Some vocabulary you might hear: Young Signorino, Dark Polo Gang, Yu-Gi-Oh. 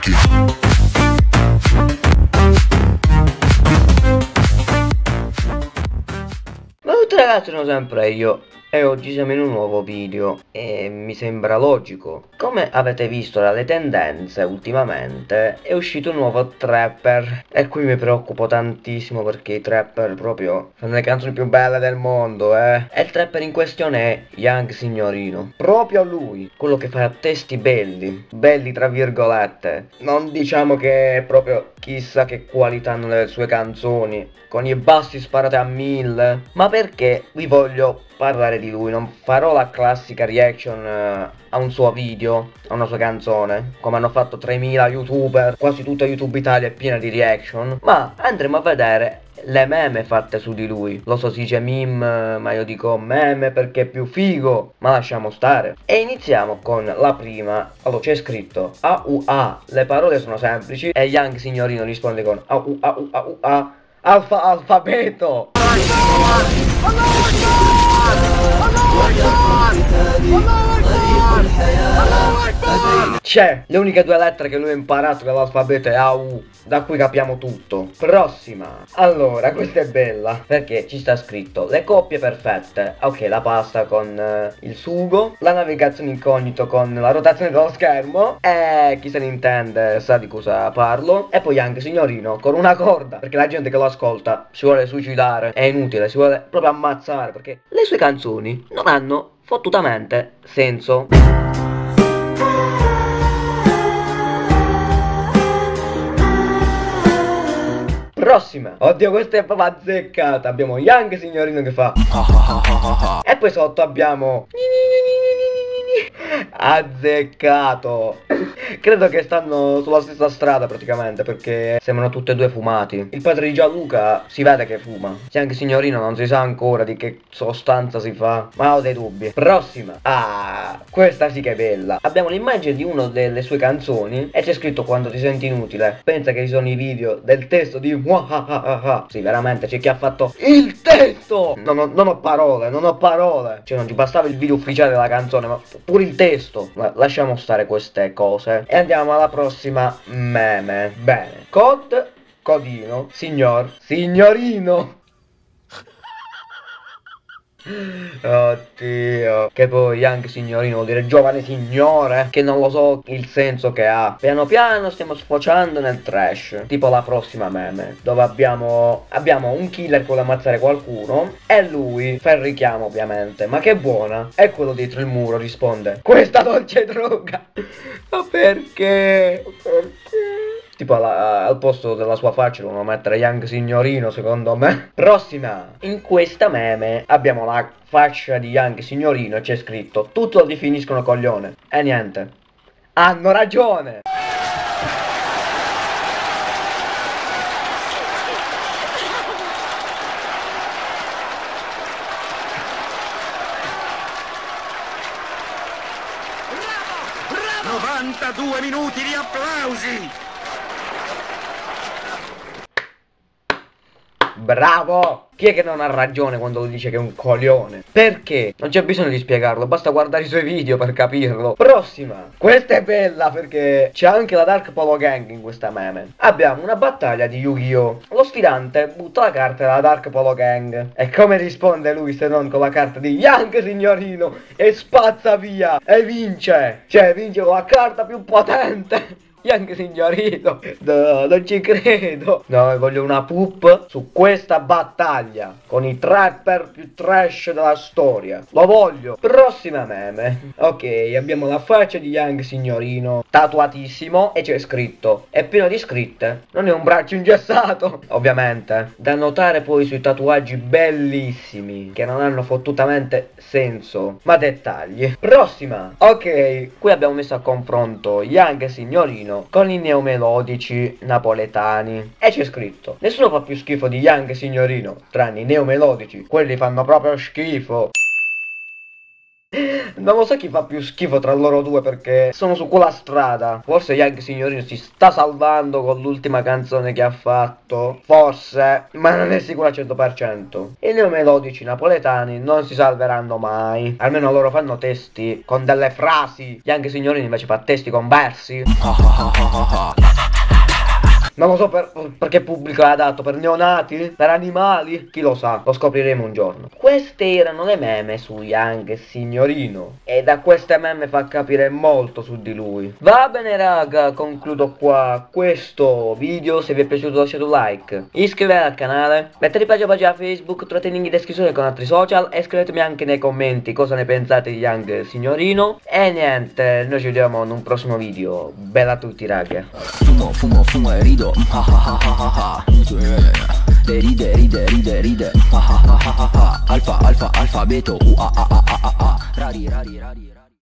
attacchi. Ciao ragazzi, sono sempre io e oggi siamo in un nuovo video e mi sembra logico. Come avete visto dalle tendenze ultimamente è uscito un nuovo trapper e qui mi preoccupo tantissimo perché i trapper proprio sono le canzoni più belle del mondo e il trapper in questione è Young Signorino, proprio lui, quello che fa testi belli tra virgolette. Non diciamo che è proprio chissà che qualità hanno le sue canzoni, con i bassi sparate a 1000, ma perché vi voglio parlare di lui. Non farò la classica reaction a un suo video, a una sua canzone, come hanno fatto 3000 youtuber, quasi tutta YouTube Italia è piena di reaction, ma andremo a vedere le meme fatte su di lui. Lo so, si dice meme, ma io dico meme perché è più figo, ma lasciamo stare. E iniziamo con la prima. Allora, c'è scritto AUA, le parole sono semplici e Young Signorino risponde con AUA alfabeto. C'è, le uniche due lettere che lui ha imparato dall'alfabeto è AU, da cui capiamo tutto. Prossima. Allora, questa è bella perché ci sta scritto le coppie perfette. Ok, la pasta con il sugo, la navigazione incognito con la rotazione dello schermo, e chi se ne intende sa di cosa parlo. E poi anche Signorino con una corda, perché la gente che lo ascolta si vuole suicidare, è inutile, si vuole proprio ammazzare perché le sue canzoni non hanno fottutamente senso. Prossima. Oddio, questa è proprio azzeccata. Abbiamo Young Signorino che fa e poi sotto abbiamo azzeccato. Credo che stanno sulla stessa strada praticamente, perché sembrano tutte e due fumati. Il padre di Gianluca si vede che fuma. Se anche Signorino non si sa ancora di che sostanza si fa, ma ho dei dubbi. Prossima. Ah, questa sì che è bella. Abbiamo l'immagine di una delle sue canzoni e c'è scritto quando ti senti inutile pensa che ci sono i video del testo di muahahaha. Sì, veramente c'è chi ha fatto il testo. Non ho parole. Cioè non ci bastava il video ufficiale della canzone, ma pure il testo. Ma lasciamo stare queste cose e andiamo alla prossima meme. Bene. Codino Signorino. Oddio. Che poi Young Signorino vuol dire giovane signore, che non lo so il senso che ha. Piano piano stiamo sfociando nel trash. Tipo la prossima meme, dove abbiamo un killer che vuole ammazzare qualcuno e lui fa il richiamo ovviamente, ma che buona. E quello dietro il muro risponde questa dolce droga. Ma perché? Tipo al posto della sua faccia devono mettere Young Signorino, secondo me. Prossima. In questa meme abbiamo la faccia di Young Signorino e c'è scritto tutto lo definiscono coglione. E niente, hanno ragione. Bravo, bravo. 92 minuti di applausi. Bravo! Chi è che non ha ragione quando dice che è un coglione? Perché? Non c'è bisogno di spiegarlo, basta guardare i suoi video per capirlo. Prossima! Questa è bella perché c'è anche la Dark Polo Gang in questa meme. Abbiamo una battaglia di Yu-Gi-Oh! Lo sfidante butta la carta della Dark Polo Gang e come risponde lui se non con la carta di Young Signorino e spazza via e vince! Cioè vince con la carta più potente! Young Signorino, no, non ci credo. No, voglio una poop su questa battaglia con i trapper più trash della storia. Lo voglio. Prossima meme. Ok, abbiamo la faccia di Young Signorino tatuatissimo e c'è scritto è pieno di scritte, non è un braccio ingessato. Ovviamente da notare poi sui tatuaggi bellissimi che non hanno fottutamente senso, ma dettagli. Prossima. Ok, qui abbiamo messo a confronto Young Signorino con i neomelodici napoletani e c'è scritto nessuno fa più schifo di Young Signorino tranne i neomelodici, quelli fanno proprio schifo. Non lo so chi fa più schifo tra loro due, perché sono su quella strada. Forse Young Signorino si sta salvando con l'ultima canzone che ha fatto, forse, ma non è sicuro al 100%. E le melodici napoletani non si salveranno mai. Almeno loro fanno testi con delle frasi, Young Signorino invece fa testi con versi. Non lo so perché pubblico l'ha dato, per neonati, per animali, chi lo sa, lo scopriremo un giorno. Queste erano le meme su Young Signorino, e da queste meme fa capire molto su di lui. Va bene raga, concludo qua questo video, se vi è piaciuto lasciate un like, iscrivetevi al canale, mettete pagina Facebook, trovate i link in descrizione con altri social, e scrivetemi anche nei commenti cosa ne pensate di Young Signorino. E niente, noi ci vediamo in un prossimo video, bella a tutti raga. Fumo, fumo, fumo e rido. Ha ha ha ha, ride ride ride ride, ha ha ha ha, alfa alfa alfabeto, rari rari rari.